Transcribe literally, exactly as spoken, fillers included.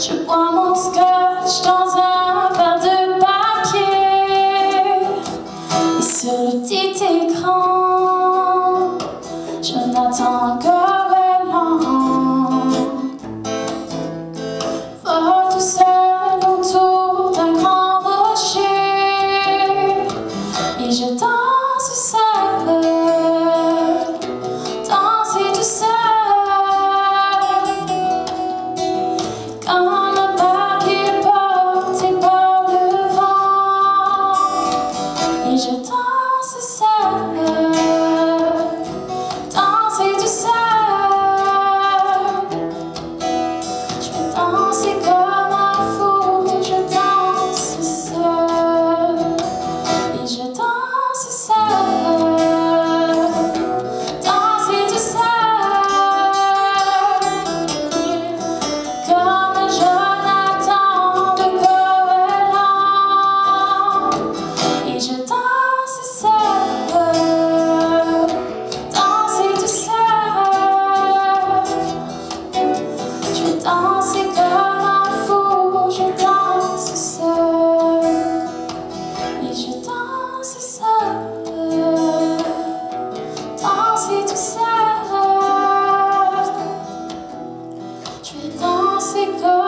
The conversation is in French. tu bois mon scotch dans un verre de parquet. Et sur le petit écran, Jonathan Covellan va tout seul autour d'un grand rocher. Et je danse seul, danser tout seul. Je danse seul, danser tout seul. Je vais danser comme un fou, je danse seul. Et je danse seul, danser tout seul. Comme Jonathan de Covellan. Et je danse danser comme un fou, je danse seul, et je danse seul, danser tout seul, je vais danser comme